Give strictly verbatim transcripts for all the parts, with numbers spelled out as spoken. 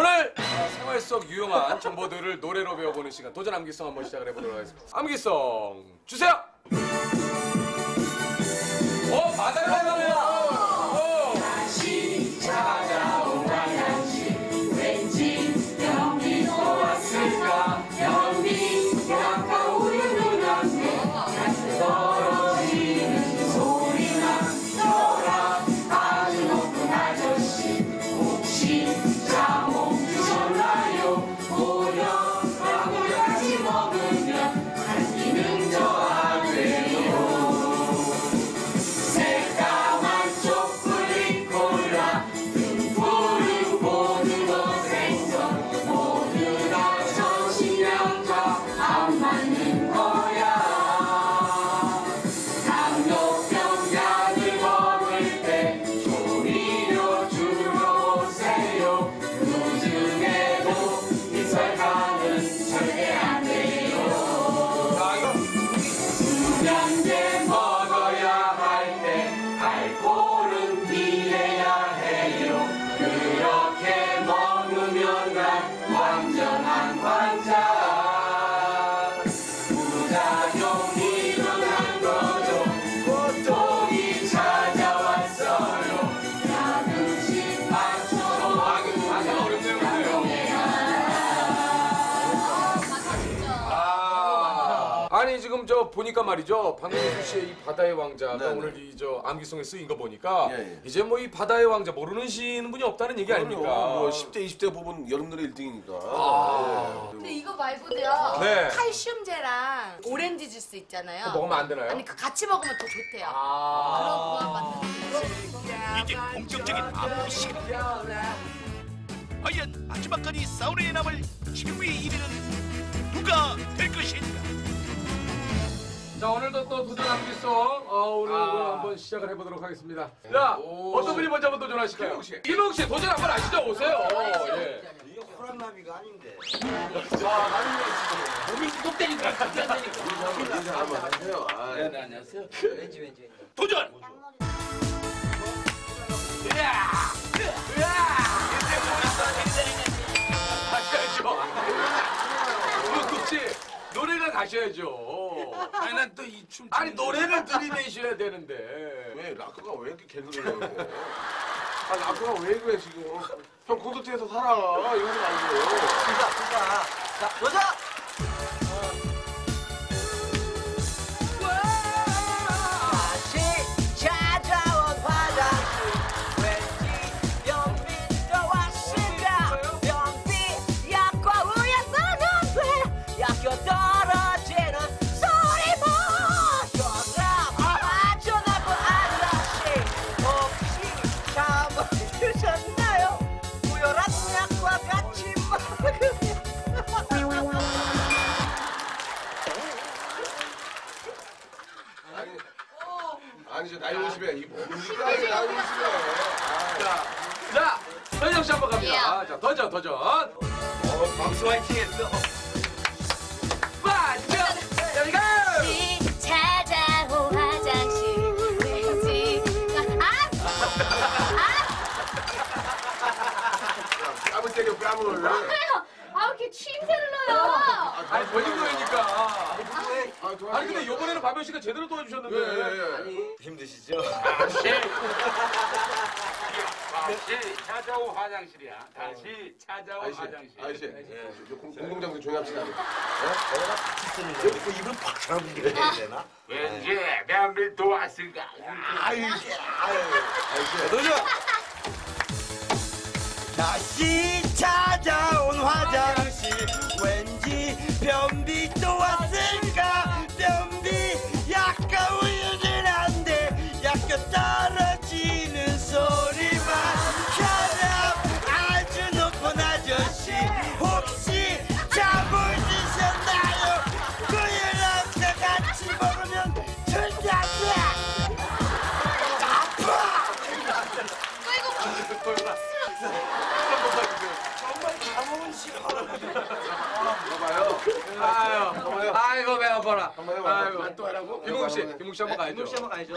오늘 생활 속 유용한 정보들을 노래로 배워보는 시간, 도전 암기성 한번 시작을 해보도록 하겠습니다. 암기성 주세요. 어, 바다를 만나네요. 다시 찾아오라야지. 왠지 여기 왔을까. 여기 약간 우유는 안돼. 다시 떨어지는 소리나 너라. 아주 높은 아저씨 혹시 자몽 드셨나요? 고려하고 같이 먹으면 한 끼는 저 아들이요. 새까만 초콜릿 콜라 등푸른 고등어 생선 모두 다 정신력과 안 맞는 거야. 당뇨병 약을 먹을 때 조리료 주러 오세요. 그중에도 빗설탕은 절대 안 돼요. 자, 이거. 수면제 먹어야 할 때 알코올은 피해야 해요. 그렇게 먹으면 난 완전한 환자. 부작용이 일어난 거죠. 고통이 찾아왔어요. 야금식 맞춰서 아, 이거 가사가 어렵네요, 근데요. 아. 아니 지금 저 보니까 말이죠, 박명수 씨의 이 바다의 왕자가 네, 네. 오늘 이 저 암기성에 쓰인 거 보니까 예, 예. 이제 뭐 이 바다의 왕자 모르는 시는 분이 없다는 얘기 아닙니까? 뭐 십 대, 이십 대 부분 여러분들의 일 등이니까. 아. 근데 이거 말고도요. 네. 칼슘제랑 오렌지 주스 있잖아요. 그거 먹으면 안 되나요? 아니 그 같이 먹으면 더 좋대요. 아. 그런 거만 맞는 이게 본격적인 암기 시기. 과연 마지막까지 사우나에 남을 최후의 일 위는 누가 될 것인가? 자 오늘도 또 도전 암기성 어, 오늘 아. 한번 시작을 해보도록 하겠습니다. 자 오. 어떤 분이 먼저 한번 도전하실까요? 김흥국 씨. 김흥국 씨 도전 한번 아시죠? 오세요. 예. 이게 호랑나비가 아닌데. 몸이 똑대니까 인사 한번 하세요. 아, 네, 네, 안녕하세요. 왠지 왠지 왠지. 도전. 으아! 으아! 이때 보면서 인생이 가셔야죠. 김흥국 씨 노래가 가셔야죠. 아니 난 또 이 춤. 아니 노래를 들이내셔야 되는데. 왜 라크가 왜 이렇게 개그를 하고? 아 라크가 왜 그래 지금? 형 콘서트에서 살아. 이러지 말고. 진짜 진짜. 자 여자. 다시 찾아온 화장실 왠지 연비도 왔을까. 연비 약과 우유였었는데 약교 떨어지는 소리만 조금 아주 나쁜 아저씨 혹시 잠을 드셨나요? 우유랑 약과 같이 먹으면 아니, 아니죠 나이 오십에 이 우리가 나이 오십에. 자, 서인영 씨 한번 갑니다. 자 도전 도전. 어, 박수 화이팅했어. 반전. 여기가. 다시 찾아온 화장실 왠지 아! 뺨을 때려 뺨을 올려. 아! 그래요! 아 이렇게 취임새를 넣어요! 아니 본인 노래니까. 아, 좋아. 아니 근데 요번에는 박명수 씨가 제대로 도와주셨는데. 예, 예, 예. 힘드시죠? 다시 찾아온 화장실이야. 다시 찾아온 아저씨, 화장실. 아저씨, 저 공- 공공장소 조용히 합시다. 여기 그 입을 팍 잡아주게 해야 되나? 왠지 면밀도 왔을까. 아유, 이게, 아유. 도전! 다시 찾아온 화장실 왠지 변비 또 왔을까. 변비 약간 우유는 안돼. 약간 떨어지는 소리만 처럼 아주 높은 아저씨 혹시 잠을 드셨나요? 우유랑 다 같이 먹으면 절대 안돼. 아파. 아유, 아이고 배 아파라. 한번 해봐. 아유, 또 하라고? 김흥국 씨, 김흥국 씨 한번 가야죠. 김흥국 씨 한번 가야죠.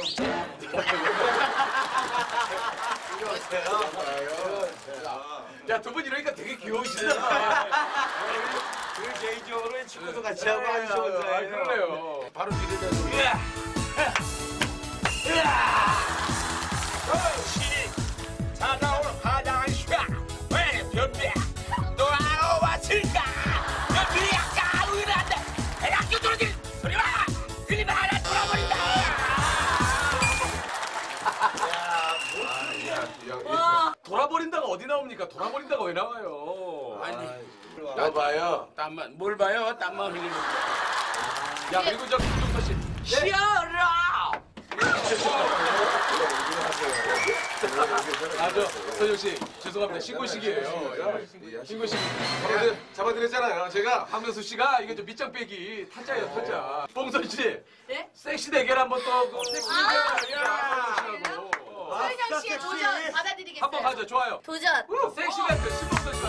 야, 두 분 이러니까 되게 귀여우시잖아. 우리 개인적으로 축구도 같이 하고 하시는 거잖아요. 그러네요. 바로 뒤에다. 으아! 차가운 화장한 슈가 왜 변비야? 너 아우 왔을까? 변비야 까불긴 한데 대학교 들어질 소리 마! 그림 하나 돌아버린다! 야, 돌아버린다가 어디 나옵니까? 돌아버린다가 왜 나와요? 아니, 나 봐요. 땀만, 뭘 봐요? 땀만 흘리는 거. 야, 그리고 저 김종서 씨. 시어라! 아, 저 서인영 씨 죄송합니다. 신고식이에요. 신고식. 네, 잡아드렸잖아요. 제가 박명수 씨가 이게 좀 밑장 빼기 타짜예요, 타짜. 봉선 씨. 네? 섹시 대결 한번 또. 섹시 대결. 서인영 씨의 도전 받아드리겠습니다. 한번 가죠. 좋아요. 도전. 섹시 대결 신봉선 씨.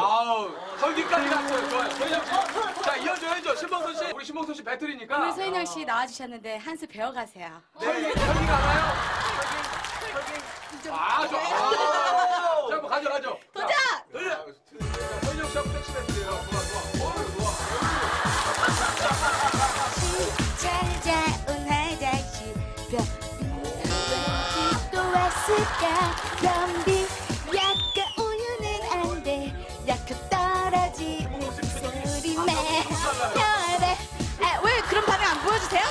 아우, 설기까지 갔어요. 좋아요. 서인영 씨. 자, 이어줘, 이어줘. 신봉선 씨. 우리 신봉선 씨 배틀이니까. 우리 서인영 씨 나와주셨는데 한수 배워가세요. 네, 설기 가나요? 설기, 설기. 아, 좋아. 자, 한번 가죠, 가죠. 도전! 돌려! 서인영 씨하고 섹시 배틀이에요. 좋아, 좋아. 오, 좋아. 잘 자운 화장실 변, 변비 또 왔을까? 변비 약간 왜 그런 반응 안 보여주세요?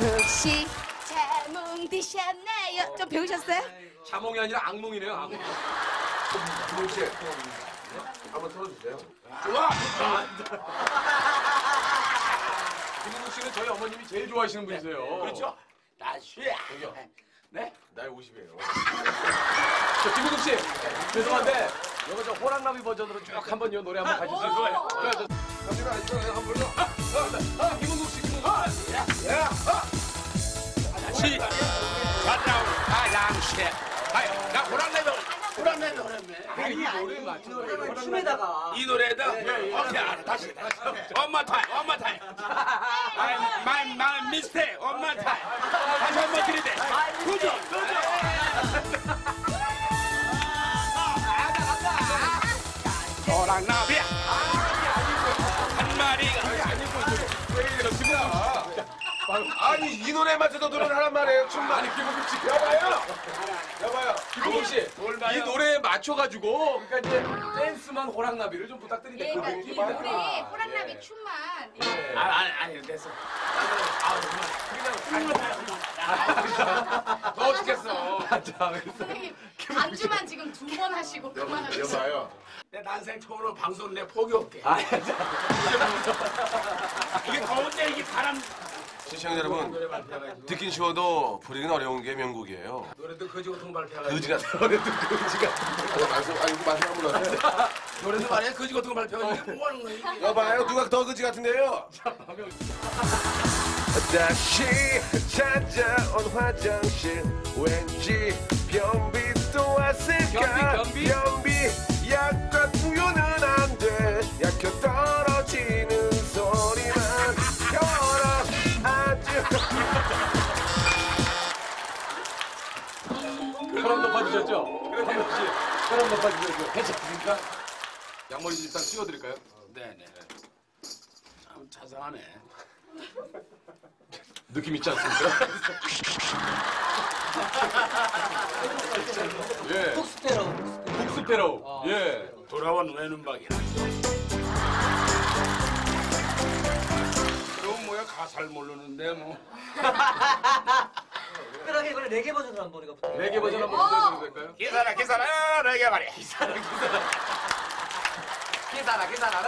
혹시 자몽 드셨나요? 좀 배우셨어요? 자몽이 아니라 악몽이네요, 악몽. 김홍씨, 한번 틀어주세요. 좋아! 김홍국 씨는 저희 어머님이 제일 좋아하시는 분이세요. 그렇죠? 나쉬야. 네? 나이 오십이에요. 저 김흥국 씨, 죄송한데 이거 저 호랑나비 버전으로 쭉 한번 요 노래 한번 가주시면 좋아요. 가지마 있어요 한번 더. 아, 김흥국 씨, 김흥국. 야, 야, 다시. 가자, 가양시. 아이, 나 호랑나비, 호랑나비 노래만. 이 노래 춤에다가. 이 노래다. 오케이, 다시, 다시. One more time, one more time. My, my mistake, one more time. 다시 한번 들이대. 도전, 도전. 호랑나비야 한 마리가 아니고 왜 이렇습니까? 아니 이 노래 맞춰서 노래를 하란 말이에요. 춤만. 아니 김흥국 씨 여봐요 여봐요 김흥국 씨 이 노래에 맞춰가지고 그러니까 이제 댄스만 호랑나비를 좀 부탁드립니다. 예, 그러니까 이 노래에 호랑나비 예. 춤만 예. 아, 아니 아니 됐어. 아 정말 그냥 너 죽겠어. 선생님 안주만 지금 두 번 하시고 그만하세요. 여봐요 내 난생 처음으로 방송 내 포기 없게. 아, 이게 더운데 이게 바람. 시청자 여러분, 듣긴 쉬워도 부리긴 어려운 게 명곡이에요. 노래도 거지 같은 거 발표하고. 거지 같은 거. 노래도 거지 같은 거. 말씀, 아니, 말씀하고 나네. 노래도 말이야, 거지 같은 거 발표하고. 뭐 하는 거예요? 여봐요, 누가 더 거지 같은데요? 다시 찾아온 화장실. 왠지 변비 또 왔을까? 변비, 변비. 약간 우유는 안 돼. 약효 떨어지는 소리만. 혈압 높아지셨죠? 혈압 높아지셨죠? 괜찮습니까? 양머리 일단 씌워드릴까요? 네네. 참 자상하네. 느낌 있지 않습니까? 예. 북스페로우. 북스페로우. 아, 예. 돌아온 외눈박이라. 그럼 뭐야 가사를 모르는데 뭐. 특별하게 이번에 네 개 버전으로 한번 우리가 부탁드립니다. 네 개 버전 한번 부탁드려도 될까요? 기사라 기사라 네 개 말이야. 기사라 기사라. 기사라 기사라.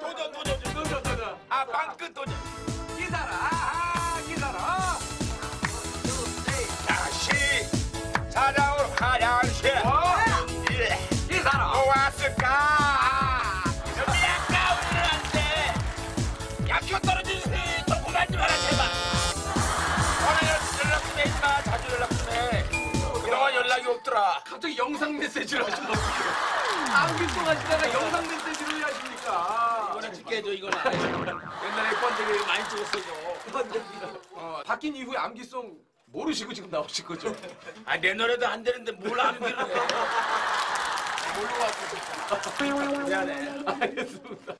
도전 도전 도전 도전. 아 빵끝 도전. 기사라 아 기사라. 다시 찾아올 화장실. 기사라. 영상 메시지를 하시면 어떡해요? 아무리 동안 지나가 영상 메시지를 하십니까? 이거는 찍게죠, 이거는. 옛날에 번데기 많이 찍었어요. 번데기요. 어, 바뀐 이후에 암기송 모르시고 지금 나오실 거죠? 아, 내 노래도 안 되는데 뭘 암기를 해. 모르고 왔어. 미안해. 알겠습니다.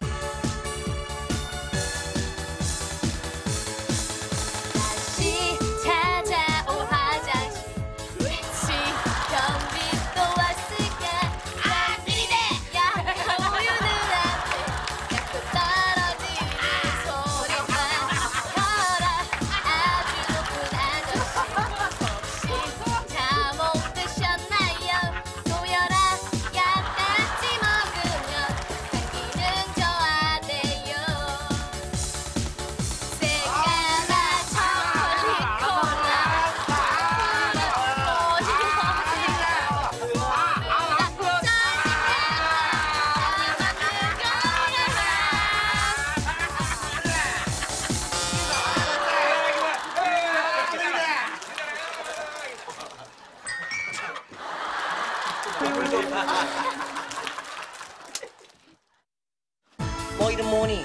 뭐 이름 뭐니?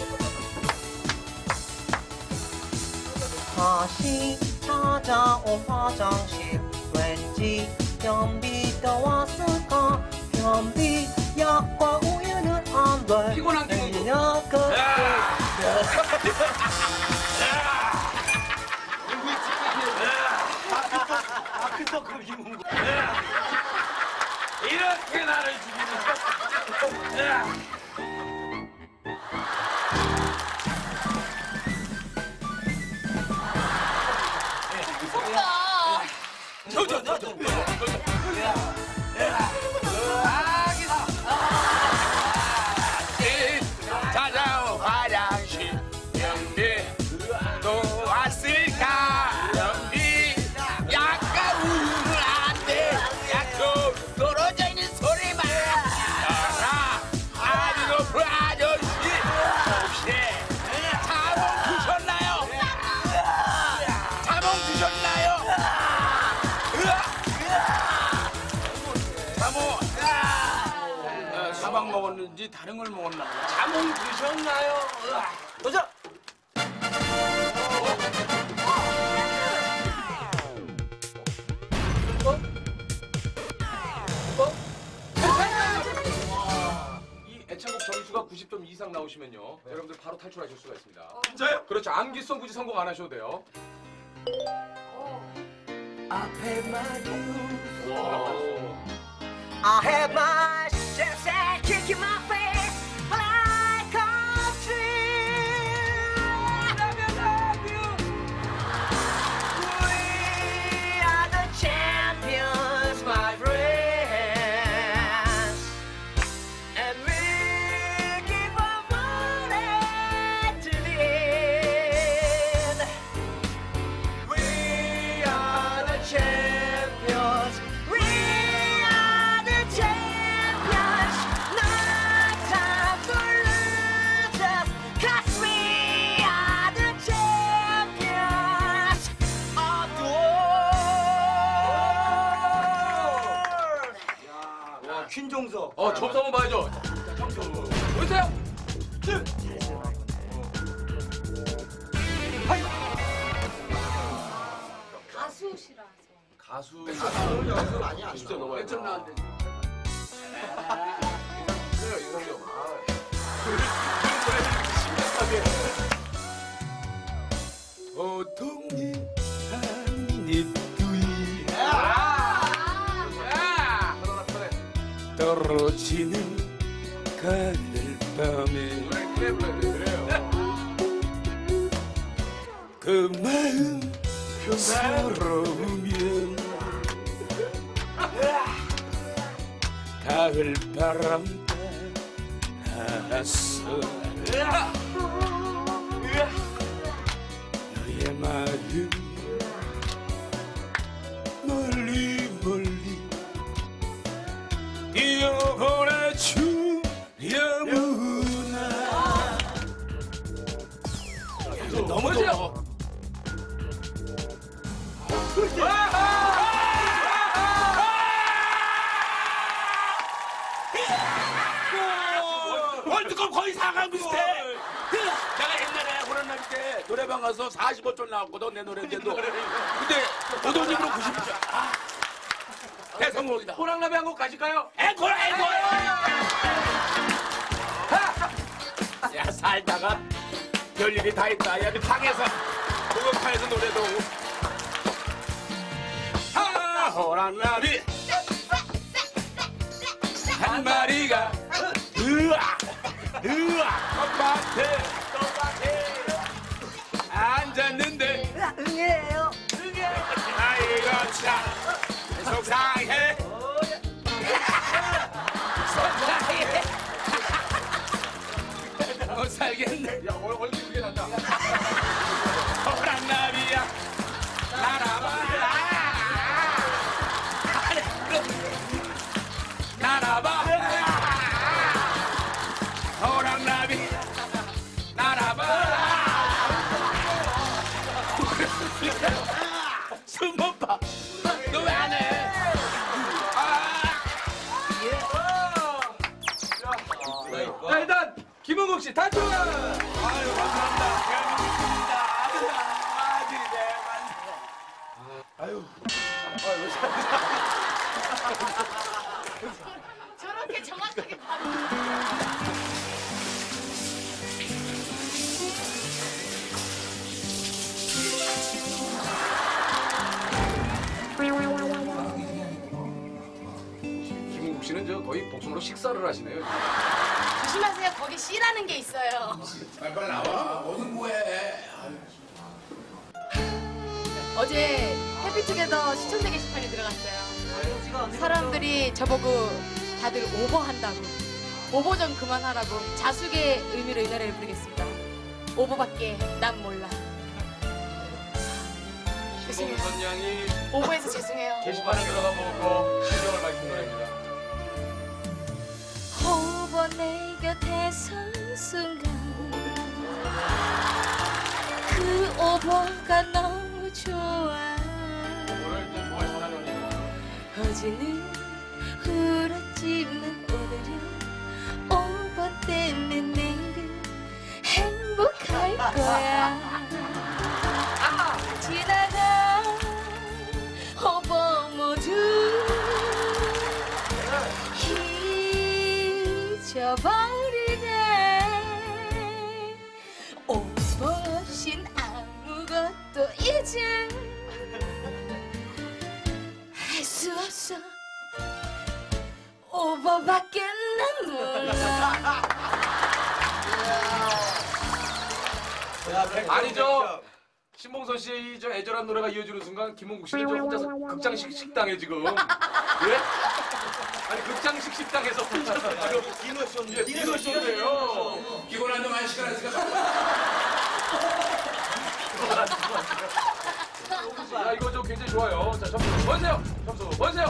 다시 찾아온 화장실 왠지 변비가 왔을까? 변비 약과 우유는 안 돼. 피곤한 김흥국. 이렇게 나를 죽이는. 먹었는지 다른 걸 먹었나 봐요. 자몽 드셨나요? 도전! 어? 어? 어? 이 애창곡 점수가 구십 점 이상 나오시면요. 네. 여러분들 바로 탈출하실 수가 있습니다. 어. 진짜요? 그렇죠. 암기성 굳이 성공 안 하셔도 돼요. 어. I paid my dues. I had my chef's hat kick in my face like a tree. Love you, love you. We are the champions, my friends. And we keep on running to the end. We are the champions. 김종서. 어, 점수 한번 봐야죠. 점수. 보세요. 쭉. 하이. 가수시라서. 가수. 가수 연습 아니야. 아쉽죠, 너무. 일 점 나왔는데. 그래요, 이상형. 아. 어, 동네 한입 두이. 떨어지는 가늘밤에 그 마음 서러우면 가을바람 따라서 너의 마음 멀리 멀리 뛰어보내주려무나. 너무 좋아. 월드컵 거의 사강 비슷해. 내가 옛날에 호랑이 때 노래방 가서 사십오 초 나왔거든, 내 노래인데도. 근데 오도님으로 구십 초. 아, 대성공이다. 호랑나비 한 곡 가실까요? 앵콜, 앵콜! 야, 살다가 별일이 다 있다. 여기 탕에서, 목욕탕에서 노래도 오고. 아, 호랑나비 한 마리가 으아! 으아! 텃밭에 텃밭에 앉았는데 으아! 응애예요! 응애! 아이고 참 속상해! 속상해! 못 살겠네! 야 얼굴이 그게 난다! 호랑나비야 날아봐라! 날아봐! 호랑나비 날아봐! 숨 못 봐! 너 왜 안 해? 아, 일단 김흥국 씨 단축! 아유 감사합니다. 대한민국 축구입니다. 아들이네. 아유. 아유 왜 잘한다. 저렇게 정확하게 바로. 김흥국 씨는 저 거의 복숭아로 식사를 하시네요. 조심하세요. 거기 씨라는 게 있어요. 빨리 빨리 나와. 뭐든 뭐해. 어제 해피투게더 시청자 게시판에 들어갔어요. 사람들이 저보고 다들 오버한다고. 오버 좀 그만하라고. 자숙의 의미로 이 노래를 부르겠습니다. 오버밖에 난 몰라. 신봉선 양이 오버해서 죄송해요. 게시판에 들어가 보고 신경을 밝힌 노래입니다. 오버 내 곁에 선 순간 그 오버가 너무 좋아. 오버를 좀 정말 잘하는 노래입니다. 어제는 울었지만 오늘은 오버 때문에 내일은 행복할 거야. 잊어버리네. 오버 없인 아무것도 이제 할 수 없어. 오버밖에 난 몰라. 아니죠. 신봉선 씨 저 애절한 노래가 이어지는 순간 김흥국 씨는 저 혼자서 극장식 식당에 지금 예? 아니 극장식 식당에서 혼자서 디너 쇼인데 디너 쇼예요. 기본한 좀 한 시간 했으니까. 야 이거 좀 굉장히 좋아요. 자 점수 보세요. 점수 보세요.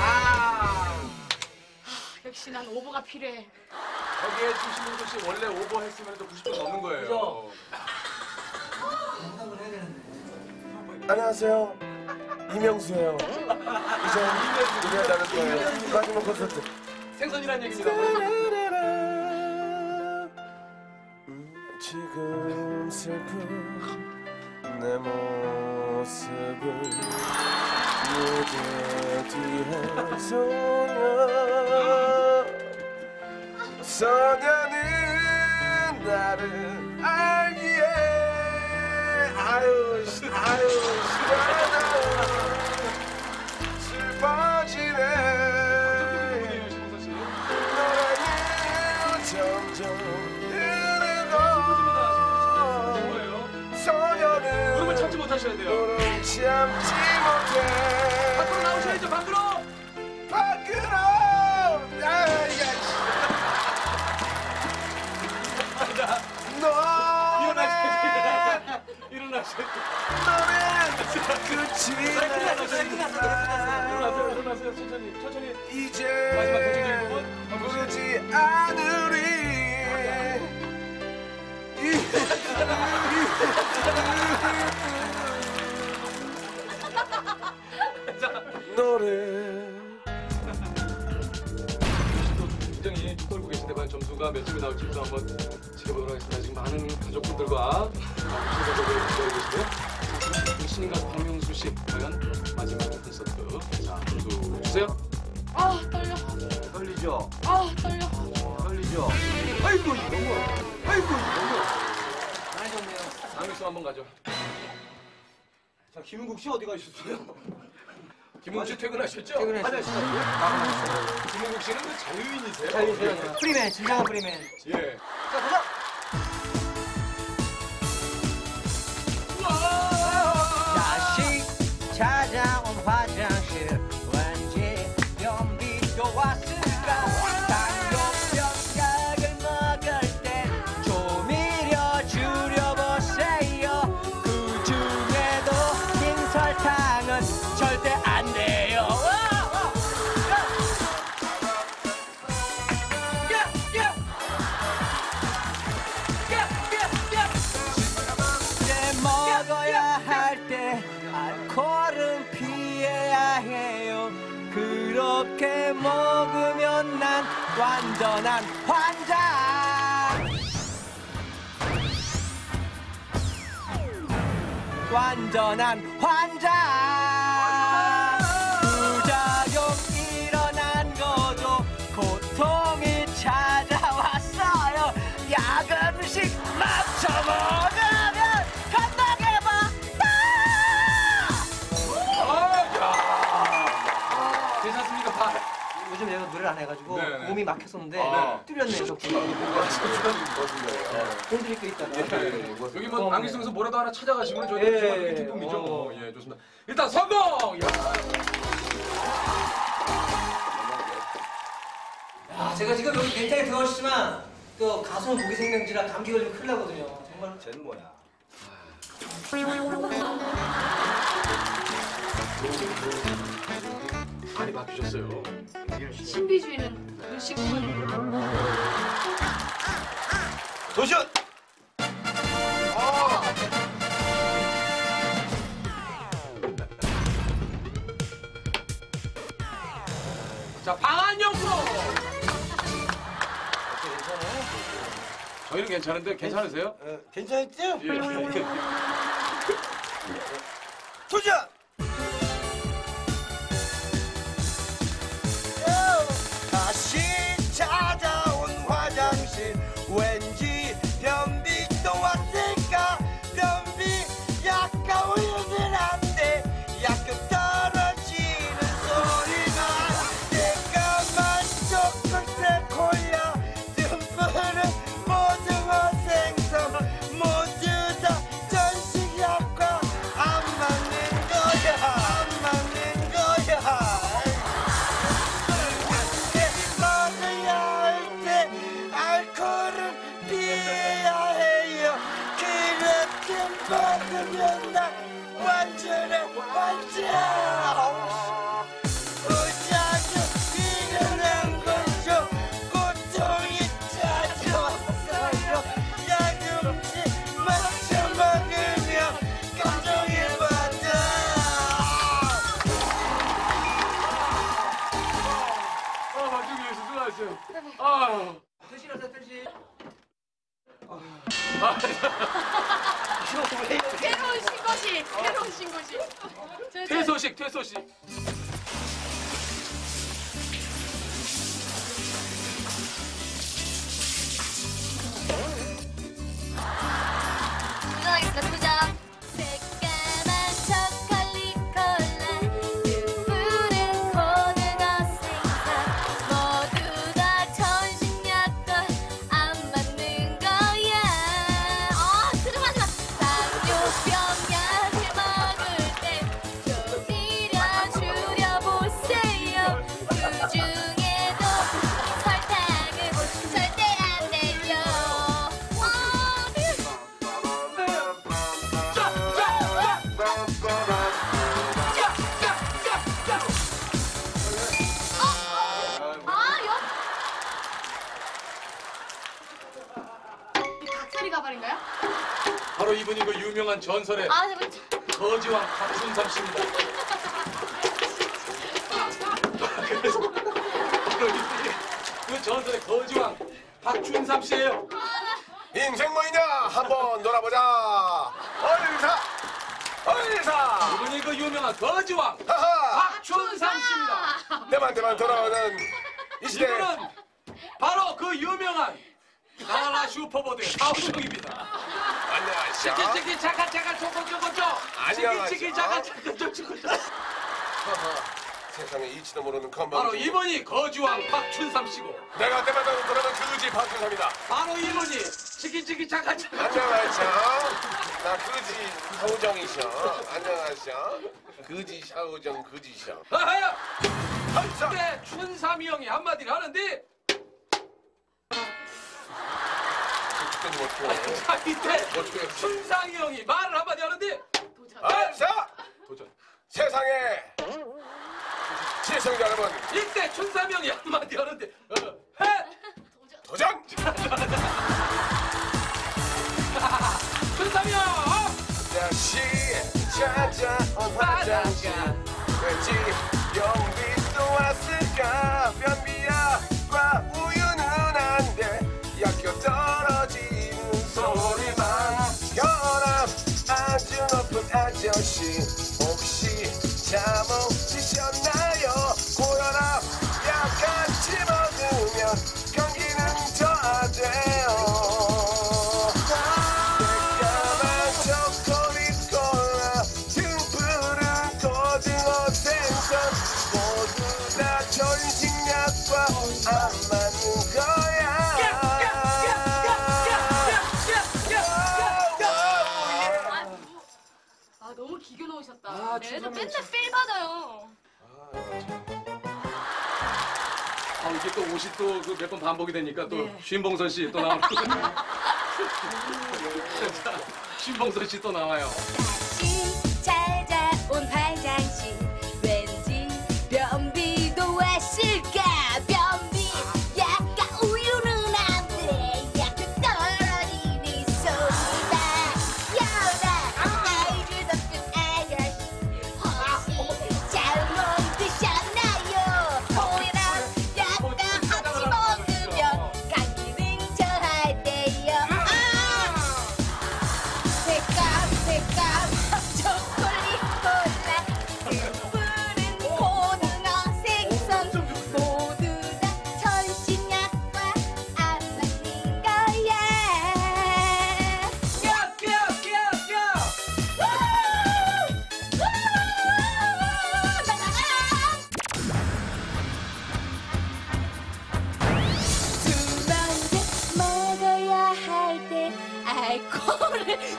아 역시 난 오버가 필요해. 여기에 주시는 것이 원래 오버 했으면 또 구십 점 넘는 거예요. 안녕하세요. 이명수예요. 이제 우리가 나눌 거예요. 마지막 콘서트. 생선이란 얘기입니다. 지금 슬픈 내 모습을 무대 뒤에 소녀 소녀는 나를 알기에 아유 아유 싫어요. 하셔야 돼요. 참지 못해. 밖으로 나오셔야죠. 밖으로. 밖으로. 아야. 너. 일어나시죠. 일어나시죠. 너는 끝이 나지. 일어나세요. 일어나세요. 천천히. 천천히. 이제 마지막 결정적인 부분. 부르지 않으리. 노래 누가 몇 점이 나올지도 한번 지켜보도록 하겠습니다. 지금 많은 가족분들과 시청자분들을 기다리고 계시고요. 신인가 박명수 씨 과연 마지막 콘서트 자 모두 주세요. 아 떨려. 떨리죠. 아 떨려. 떨리죠. 아이고 너무. 아이고 너무. 많이 덥네요. 박명수 한번 가죠. 자 김흥국 씨 어디 가셨어요? 김흥국 씨 퇴근하셨죠? 퇴근하셨어요. 김흥국 씨는 그 자유인이세요? 자유인이세요. 프리맨, 진정한 프리맨. 예. 자, 가자! 다시 찾아온 화장실 왠지 연비도 왔을까? 당뇨병 약을 먹을 땐 좀 이려주려 보세요. 그 중에도 흰 설탕은 절대 안 알코올은 피해야 해요. 그렇게 먹으면 난 완전한 환자. 완전한 환자. 부작용 일어난 거죠. 고통이 찾아왔어요. 약 음식 맞춰 먹으면 요즘 내가 노래를 안 해가지고 네네. 몸이 막혔었는데 아, 뚫렸네요. 돈 드릴 게 있다가 여기 뭐 안기 속에서 뭐라도 하나 찾아가시면 저희가 주말에 기쁨이죠. 어, 예, 좋습니다. 일단 성공! 아, 제가 지금 여기 굉장히 들어오시지만 또 가수는 고기 생명지라 감기 걸리면 큰일 나거든요. 정말 쟤는 뭐야? 많이 바뀌셨어요. 신비주의는 의식뿐이에요. 도시원! 아! 자, 방한용품! 저희는 괜찮은데 괜찮으세요? 어, 괜찮으세요? 도시원! 왠지 변비 또 왔을까? 변비 약간 오염은 안 돼. 약간 떨어지는 소리만 내가만 조금 새콜라 등불은 모두가 생선 모두 다 전시약과 안 맞는 거야. 안 맞는 거야. 그렇게 먹어야 할 때 알코올 피해야 해요. 그렇게 먹으면 나 완전해 완전. 의자도 일어난 거죠. 고통이 찾아왔어요. 약음식 맞춰 먹으면 감정이 받아. 아, 맞추기 위해서 수고하셨어요. 아유. 드시라서 드시. 괴로운 신고시! 괴로운 신고시! 퇴소식! 퇴소식! 투정이니까 투정! 바로 이분이 그 유명한 전설의 아, 거지왕 박순삼 씨입니다. 그래서 바로 이분이 그 전설의 거지왕 박준삼 씨예요. 인생 뭐이냐? 한번 놀아보자. 얼사, 얼사. 이분이 그 유명한 거지왕 박준삼 씨입니다. 때만 때만 돌아오는 이 시대. 이분은 바로 그 유명한 나라 슈퍼보드의 사우동입니다. 안녕하세요. 치키치키 차카 차카 초코초코초. 안녕하세요. 치키치키 차카 차카 초코초코초. 세상에 이치도 모르는 건방. 바로 이분이 거주왕 박춘삼 씨고. 내가 때마다 그러면 그지 박춘삼이다. 바로 이분이 치키치키 차카 차카. 안녕하세요. 나 그지 샤오정이셔. 안녕하세요. 그지 샤오정 그지셔. 아하. 그때 춘삼이 형이 한마디를 하는데. 자, 이때 춘상이 형이 말을 한마디 하는데 도전! 자! 도전! 세상에! 시청자 여러분! 이때 춘상이 형이 한마디 하는데 어, 해! 도전! 도전! 춘상이 형! 다시 찾아온 화장실 왜지 용비도 왔을까 변비약과 우유는 안 돼 약효 떨어지 소리만 시켜라 아주 높은 아저씨 혹시 잠을 지셨나요 고혈압 약간 집어넣으면 경기는 저하돼요 새까만 초콜릿 콜라 등푸른 고등어 생선 모두 다 전신약과 안 맞는 거야 기교 넣으셨다. 아, 애들 맨날 필 받아요. 아, 이게 또 옷이 또 그 몇 번 반복이 되니까 또 네. 신봉선 씨 또 나와요. 신봉선 씨 또 나와요. 다시 찾아온 발장실 왠지 변비도 왔을까 변비 약간 우유는 안 돼 약간 떨어지니 소리다 여다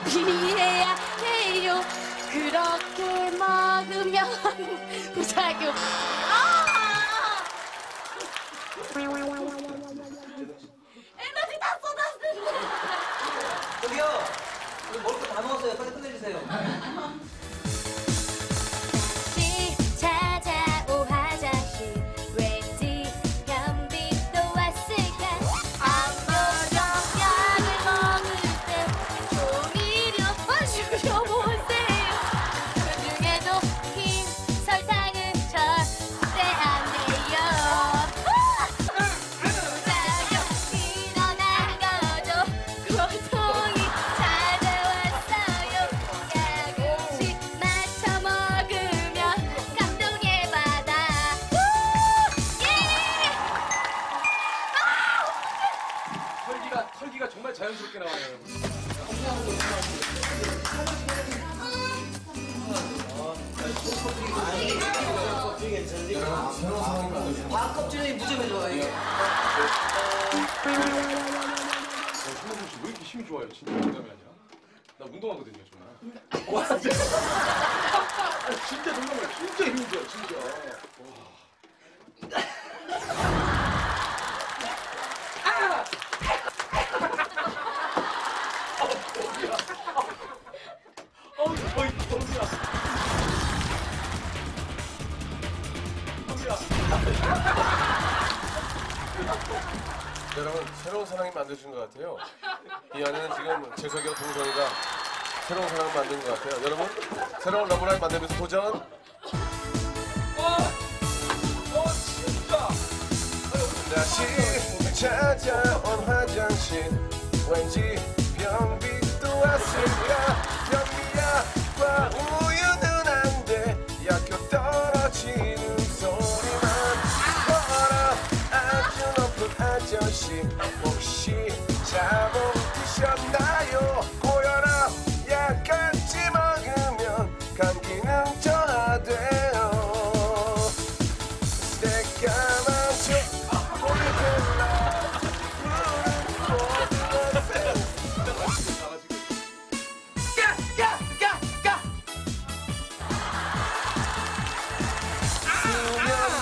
비밀해야 해요. 그렇게 먹으면 무작용. 아! 에너지 다 쏟았는데. 저기요, 우리 먹을 거 다 먹었어요. 빨리 끝내주세요. 자연스럽게 나와요. 밥 껍질이 무지하게 좋아요. 신봉선 씨 왜 이렇게 힘이 좋아요? 진짜 농담이 아니라. 나 운동하거든요, 정말. 와, 진짜. 진짜 정말 진짜 힘이 좋아, 진짜. 여러분 새로운 사랑이 만드신 것 같아요. 이 안에는 지금 재석이와 동성이가 새로운 사랑을 만든 것 같아요. 여러분 새로운 러브라인 만들면서 도전. 어, 어 진짜. 아유. 다시 찾아온 화장실 왠지 변비도 왔을까. 변비약과 우유는 안 돼. 약효 떨어지는 소리만 걸어. 아주 높은 아저씨 혹시 잠옷 드셨나요? 고혈압 약 같이 먹으면 감기는 저하돼요.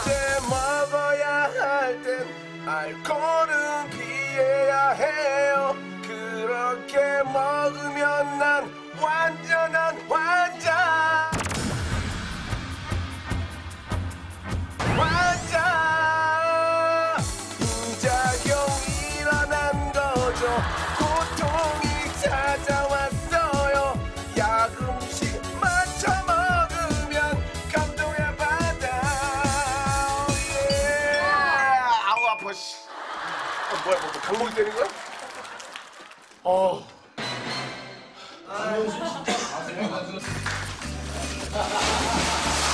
새까만 알코올은 피해야 해요. 그렇게 먹으면 난 완전한 환자. 환자. 부작용이 일어난 거죠. 고통이 찾아왔어요. 약 음식 맞춰 먹으면 감동의 바다. 예. 아우 아파. 뭐야, 뭐, 뭐, 강목이 되는 거야? 어. 박명수 진짜 아세요? 먼저 나갈게요.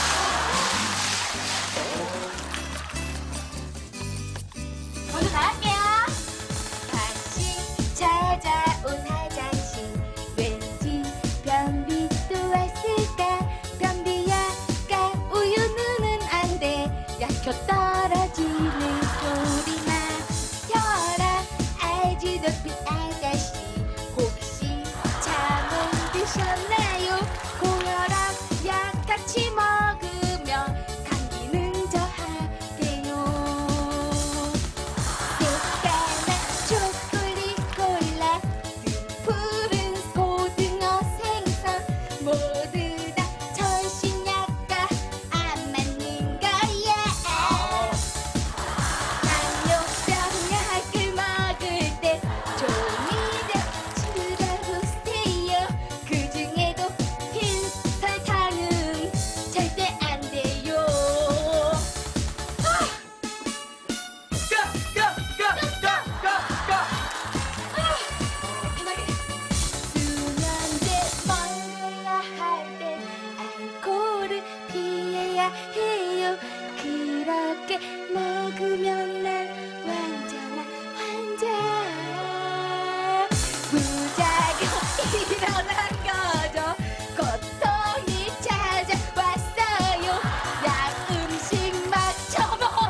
다시 찾아온 화장실. 왠지 변비 또 왔을까. 변비약과 우유는 안 돼. 약효 떨어지는 소리만. 아주 높은 아저씨 혹시 잠은 드셨나요? 고혈압 약 같이 먹으면 감기는 저하돼요. 새까만 초콜릿 콜라 푸른 고등어 생선 모두 다 전신약과 안 맞는 거야. 당뇨병약을 해요. 그렇게 먹으면 난 완전한 환자. 부작용 일어난 거죠. 고통이 찾아왔어요. 약 음식 맞춰 먹으면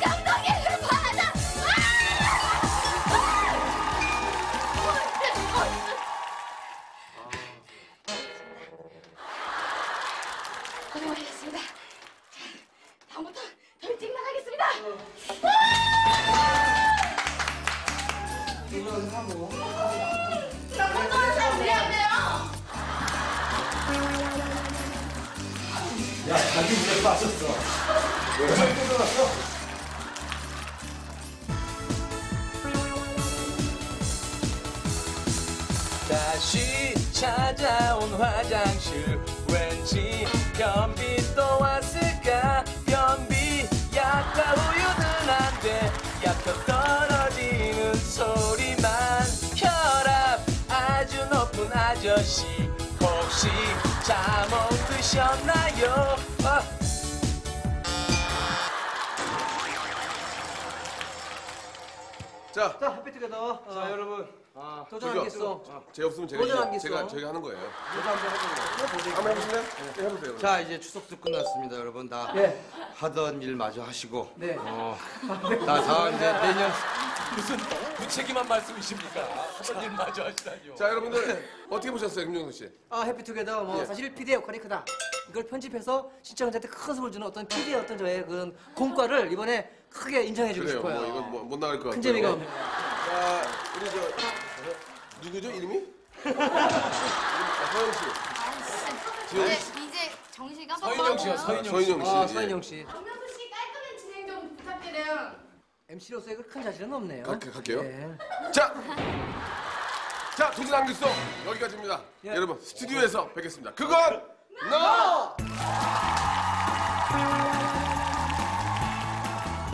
감동의 바다. 고생 많으셨습니다. 다음부터 더 일찍만 하겠습니다. 이건 하고. 너무 떨어져서 미안해요. 야, 자기 문제 빠졌어. 왜? 잘 끊어놨어. 다시 찾아온 화장실 왠지 변비 또 왔을까. 변비 약과 우유는 안 돼. 약효 떨어지는 소리만. 혈압 아주 높은 아저씨 혹시 잠옷 드셨나요? 어. 자, 자 해피투게더. 자, 어. 여러분. 아, 도전하겠어. 아, 제 없으면 제가 도전하겠어. 제가 제가 하는 거예요. 도전 한번 해보세요. 한번 해보실래요? 네, 해보세요. 자, 이제 추석도 끝났습니다, 여러분. 다 네. 하던 일 마저 하시고. 네. 어, 다 다음 이제 내년 무슨 무책임한 말씀이십니까? 하던 일 마저 하시다니요. 자, 여러분들 어떻게 보셨어요, 김종서 씨? 아, 해피투게더 뭐 예. 사실 피디의 역할이 크다. 이걸 편집해서 시청자한테 큰 소를 주는 어떤 피디의 어떤 저의 그런 공과를 이번에 크게 인정해주고 그래요, 싶어요. 그래요. 뭐 이건 뭐, 못 나갈 것 같아요. 큰 재미가 없네요. 자, 우리 저 누구죠 이름이? 서영 씨. 네, 이제 정시가 서인영 씨요. 서인영 씨. 아, 서인영 씨. 박명수 씨 깔끔한 진행 좀 부탁드려요. 엠씨로서의 큰 자신은 없네요. 가, 가, 갈게요. 네. 자. 자, 도전 안 됐어. 여기까지입니다. 예. 여러분, 스튜디오에서 뵙겠습니다. 그건 NO!